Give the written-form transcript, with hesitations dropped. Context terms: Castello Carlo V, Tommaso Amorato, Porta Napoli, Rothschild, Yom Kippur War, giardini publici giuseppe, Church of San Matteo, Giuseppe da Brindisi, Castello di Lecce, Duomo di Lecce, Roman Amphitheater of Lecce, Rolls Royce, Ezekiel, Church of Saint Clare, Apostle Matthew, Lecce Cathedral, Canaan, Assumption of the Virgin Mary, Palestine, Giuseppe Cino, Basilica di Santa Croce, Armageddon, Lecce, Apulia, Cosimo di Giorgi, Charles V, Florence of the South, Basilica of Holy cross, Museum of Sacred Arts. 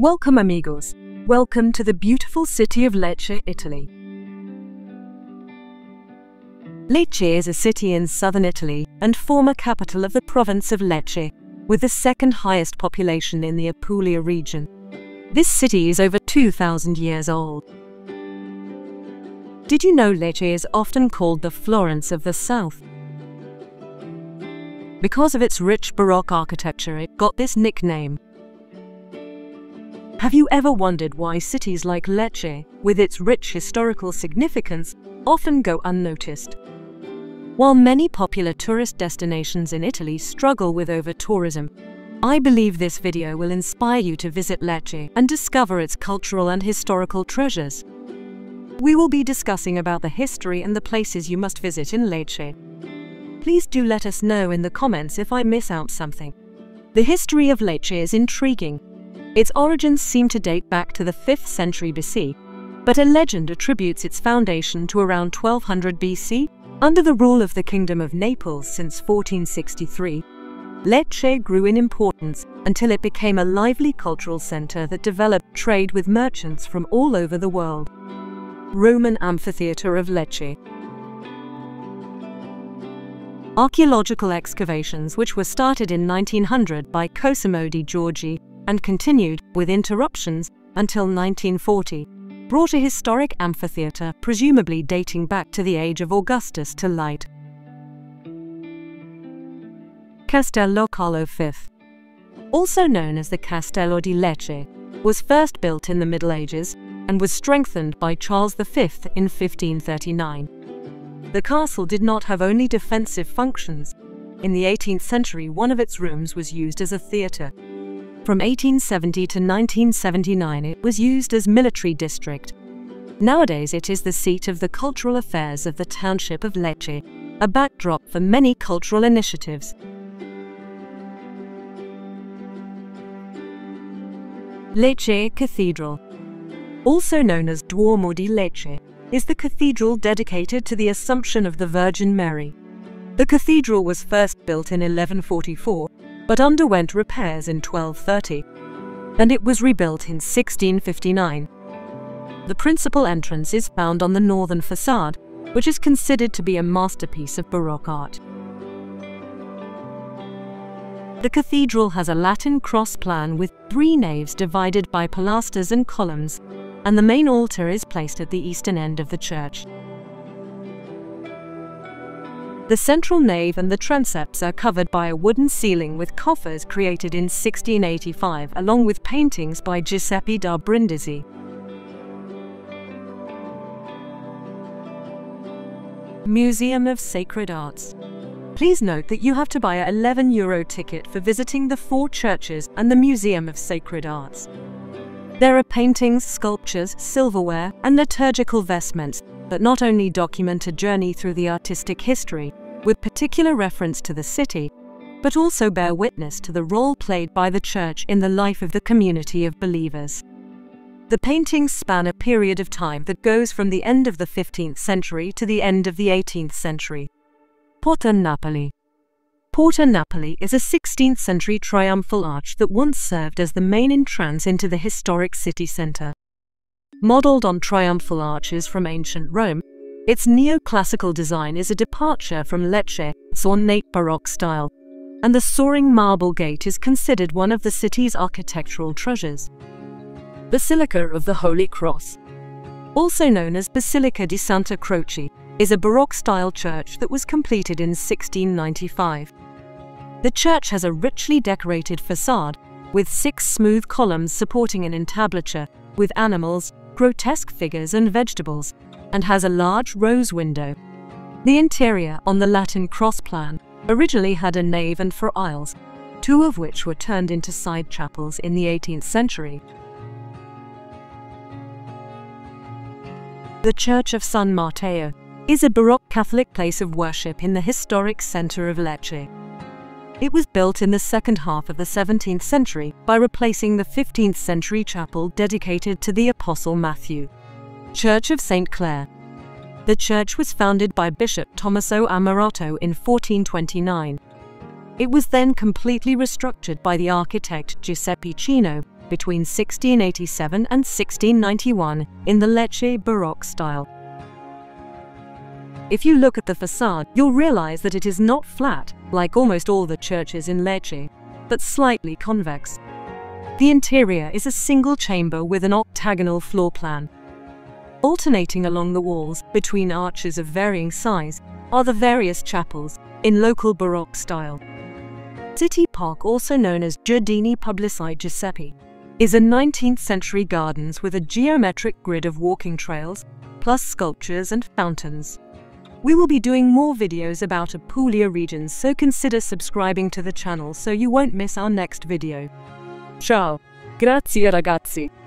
Welcome amigos, welcome to the beautiful city of Lecce, Italy. Lecce is a city in southern Italy and former capital of the province of Lecce, with the second highest population in the Apulia region. This city is over 2,000 years old. Did you know Lecce is often called the Florence of the South? Because of its rich Baroque architecture, it got this nickname. Have you ever wondered why cities like Lecce, with its rich historical significance, often go unnoticed? While many popular tourist destinations in Italy struggle with over-tourism, I believe this video will inspire you to visit Lecce and discover its cultural and historical treasures. We will be discussing about the history and the places you must visit in Lecce. Please do let us know in the comments if I miss out something. The history of Lecce is intriguing. Its origins seem to date back to the 5th century BC, but a legend attributes its foundation to around 1200 BC, under the rule of the Kingdom of Naples since 1463. Lecce grew in importance until it became a lively cultural center that developed trade with merchants from all over the world. Roman Amphitheater of Lecce. Archaeological excavations which were started in 1900 by Cosimo di Giorgi and continued, with interruptions, until 1940, brought a historic amphitheater presumably dating back to the age of Augustus to light. Castello Carlo V, also known as the Castello di Lecce, was first built in the Middle Ages and was strengthened by Charles V in 1539. The castle did not have only defensive functions. In the 18th century, one of its rooms was used as a theatre. From 1870 to 1979, it was used as military district. Nowadays, it is the seat of the cultural affairs of the township of Lecce, a backdrop for many cultural initiatives. Lecce Cathedral, also known as Duomo di Lecce, is the cathedral dedicated to the Assumption of the Virgin Mary. The cathedral was first built in 1144, but underwent repairs in 1230, and it was rebuilt in 1659. The principal entrance is found on the northern facade, which is considered to be a masterpiece of Baroque art. The cathedral has a Latin cross plan with three naves divided by pilasters and columns, and the main altar is placed at the eastern end of the church. The central nave and the transepts are covered by a wooden ceiling with coffers created in 1685, along with paintings by Giuseppe da Brindisi. Museum of Sacred Arts. Please note that you have to buy a €11 ticket for visiting the four churches and the Museum of Sacred Arts. There are paintings, sculptures, silverware, and liturgical vestments that not only document a journey through the artistic history, with particular reference to the city, but also bear witness to the role played by the church in the life of the community of believers. The paintings span a period of time that goes from the end of the 15th century to the end of the 18th century. Porta Napoli. Porta Napoli is a 16th century triumphal arch that once served as the main entrance into the historic city centre. Modelled on triumphal arches from ancient Rome, its neoclassical design is a departure from Lecce's ornate Baroque style, and the soaring marble gate is considered one of the city's architectural treasures. Basilica of the Holy Cross, also known as Basilica di Santa Croce, is a Baroque-style church that was completed in 1695. The church has a richly decorated facade, with 6 smooth columns supporting an entablature, with animals, grotesque figures and vegetables, and has a large rose window. The interior, on the Latin cross plan, originally had a nave and 4 aisles, 2 of which were turned into side chapels in the 18th century. The Church of San Matteo is a Baroque Catholic place of worship in the historic centre of Lecce. It was built in the second half of the 17th century by replacing the 15th century chapel dedicated to the Apostle Matthew. Church of Saint Clare. The church was founded by Bishop Tommaso Amorato in 1429. It was then completely restructured by the architect Giuseppe Cino between 1687 and 1691 in the Lecce Baroque style. If you look at the facade, you'll realize that it is not flat, like almost all the churches in Lecce, but slightly convex. The interior is a single chamber with an octagonal floor plan. Alternating along the walls, between arches of varying size, are the various chapels, in local Baroque style. City Park, also known as Giardini Publici Giuseppe, is a 19th-century gardens with a geometric grid of walking trails, plus sculptures and fountains. We will be doing more videos about Apulia region, so consider subscribing to the channel so you won't miss our next video. Ciao! Grazie ragazzi!